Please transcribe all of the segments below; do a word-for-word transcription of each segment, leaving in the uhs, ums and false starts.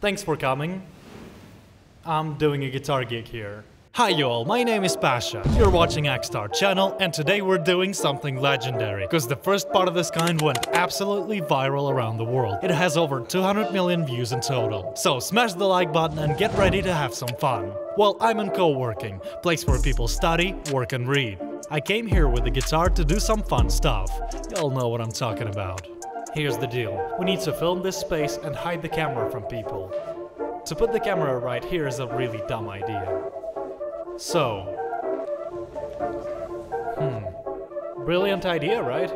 Thanks for coming. I'm doing a guitar gig here. Hi y'all, my name is Pasha, you're watching AKSTAR Channel, and today we're doing something legendary, because the first part of this kind went absolutely viral around the world. It has over two hundred million views in total. So smash the like button and get ready to have some fun. Well, I'm in co-working, place where people study, work and read. I came here with a guitar to do some fun stuff. Y'all know what I'm talking about. Here's the deal, we need to film this space and hide the camera from people. To put the camera right here is a really dumb idea. So, hmm, brilliant idea, right?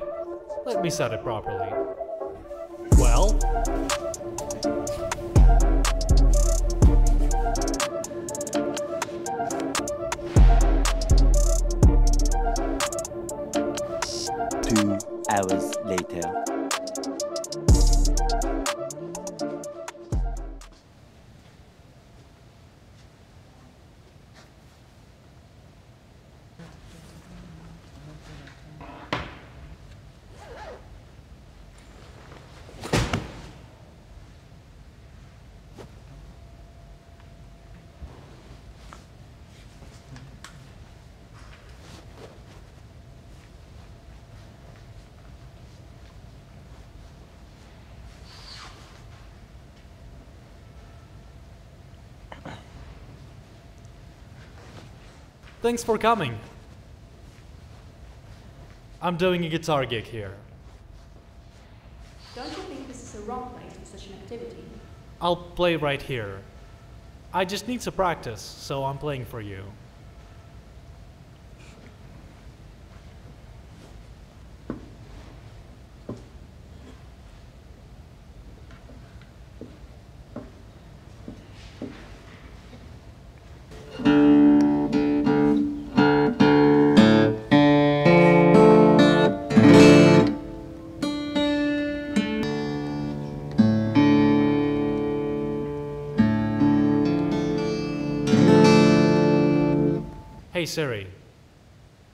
Let me set it properly. Well, two hours later. Thanks for coming. I'm doing a guitar gig here. Don't you think this is a wrong place for such an activity? I'll play right here. I just need to practice, so I'm playing for you. Hey Siri,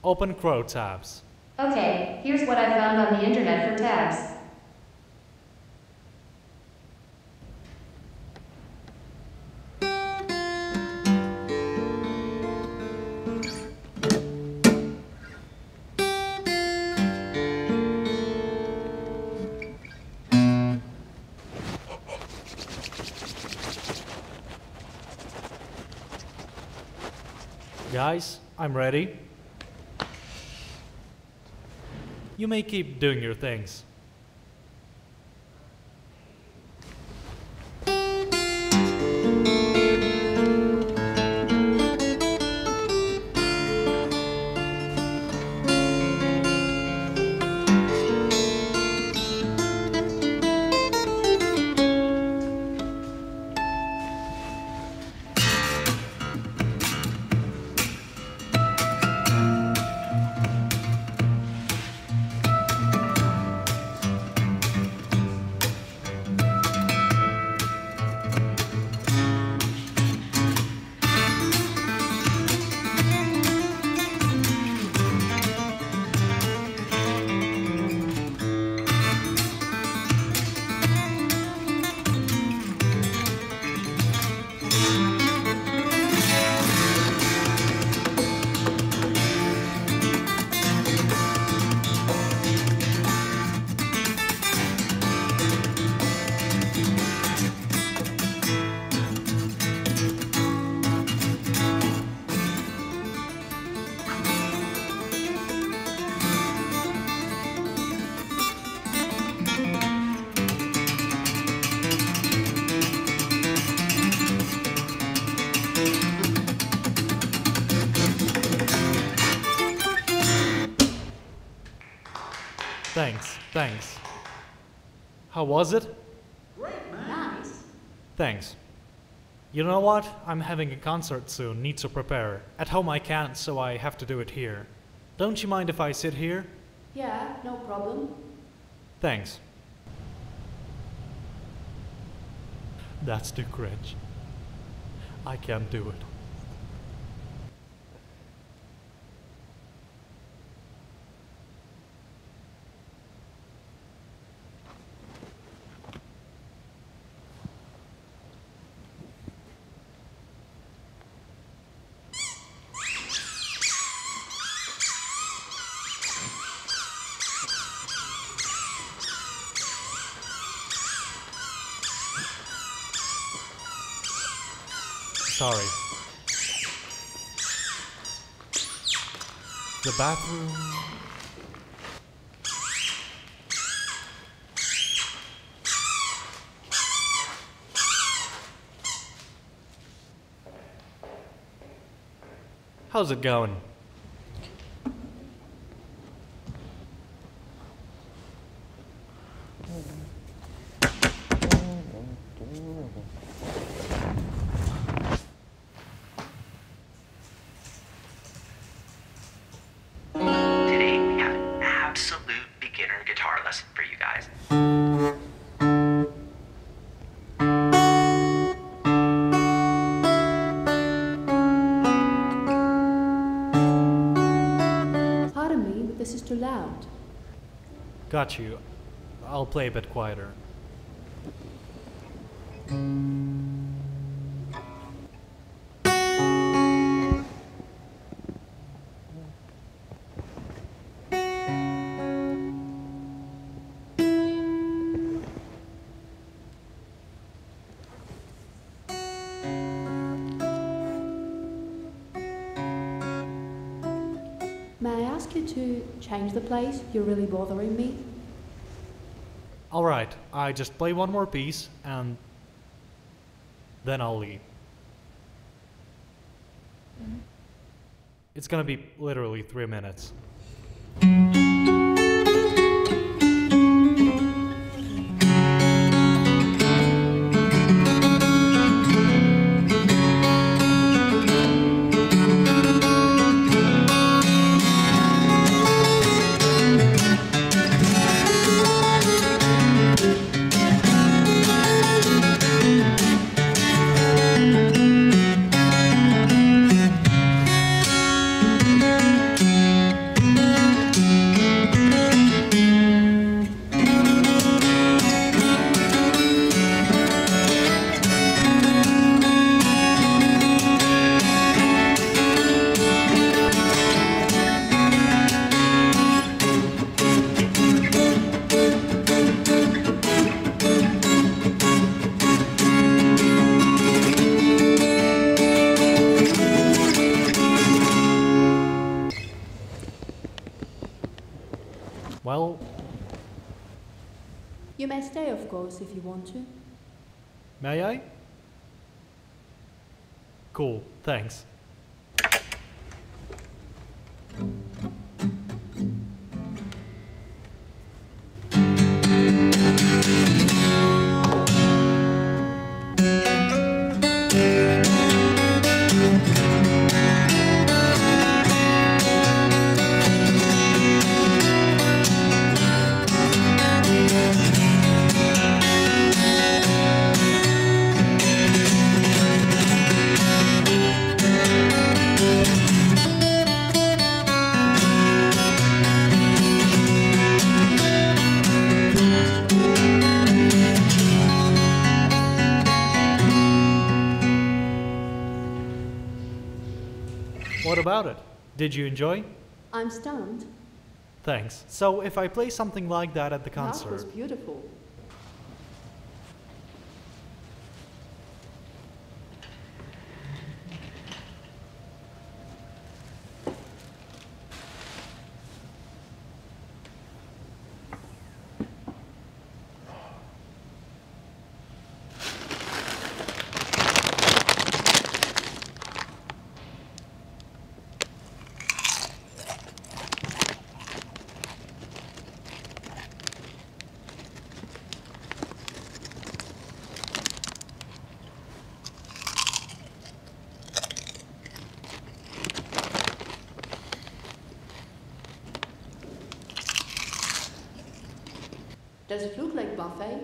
open Crow tabs. Okay, here's what I found on the internet for tabs. Guys, I'm ready. You may keep doing your things. Thanks, thanks. How was it? Great, man. Nice. Thanks. You know what? I'm having a concert soon, need to prepare. At home I can't, so I have to do it here. Don't you mind if I sit here? Yeah, no problem. Thanks. That's too cringe. I can't do it. sorry. The bathroom. How's it going? This is too loud. Got you. I'll play a bit quieter. May I ask you to change the place? You're really bothering me. All right, I just play one more piece and then I'll leave. Mm-hmm. It's gonna be literally three minutes. Well, you may stay, of course, if you want to. May I? Cool, thanks. What about it? Did you enjoy? I'm stunned. Thanks. So if I play something like that at the concert... That was beautiful. Does it look like buffet?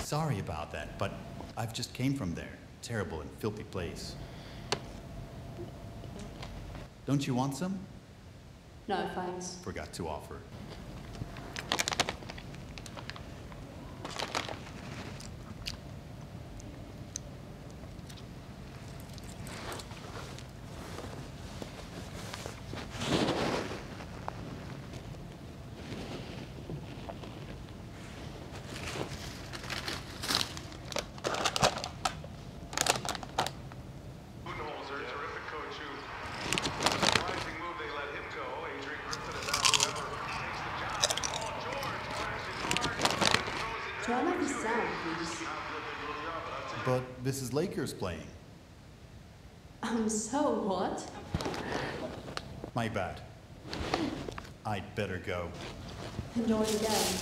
Sorry about that, but I've just came from there. Terrible and filthy place. Don't you want some? No, thanks. Forgot to offer. Turn up the sound, please. But Missus Laker's playing. Um, so what? My bad. I'd better go. Enjoy again.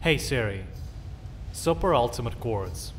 Hey Siri, Super Ultimate Chords.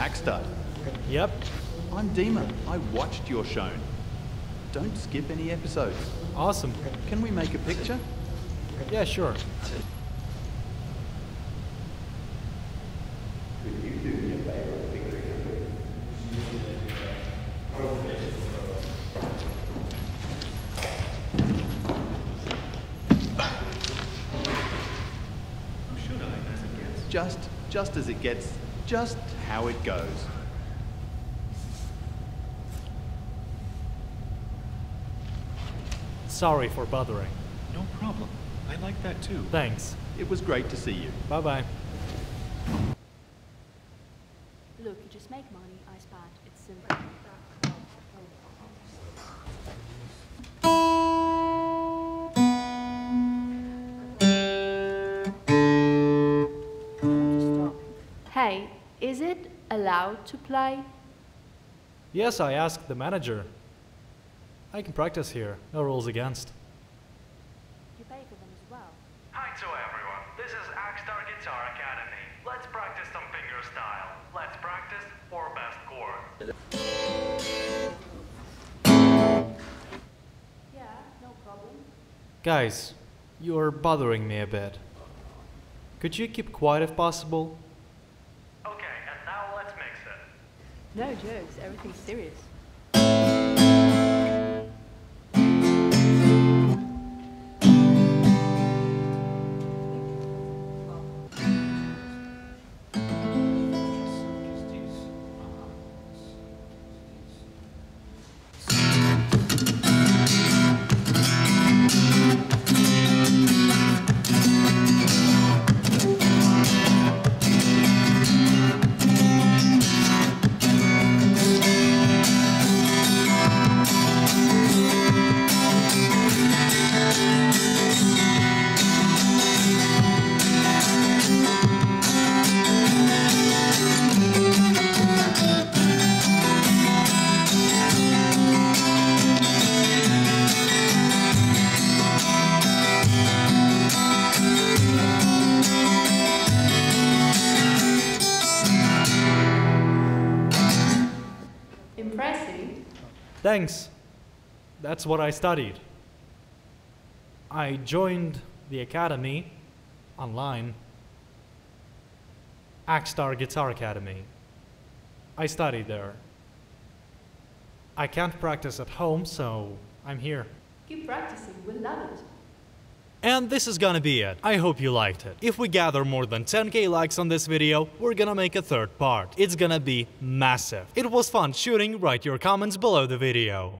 AKSTAR. Yep. I'm Dima. I watched your show. Don't skip any episodes. Awesome. Can we make a picture? Yeah, sure. Could you do me a favor and pick a picture? Just, just as it gets. Just how it goes. Sorry for bothering. No problem. I like that too. Thanks. It was great to see you. Bye-bye. Look, you just make money, I spot. It's simple. Hey. Is it allowed to play? Yes, I asked the manager. I can practice here. No rules against. You pay for them as well. Hi to everyone. This is AKSTAR Guitar Academy. Let's practice some finger style. Let's practice four best chords. Yeah, no problem. Guys, you're bothering me a bit. Could you keep quiet if possible? No jokes, everything's serious. Thanks. That's what I studied. I joined the academy online, AKSTAR Guitar Academy. I studied there. I can't practice at home, so I'm here. Keep practicing, we'll love it. And this is gonna be it. I hope you liked it. If we gather more than ten K likes on this video, we're gonna make a third part. It's gonna be massive. It was fun shooting. Write your comments below the video.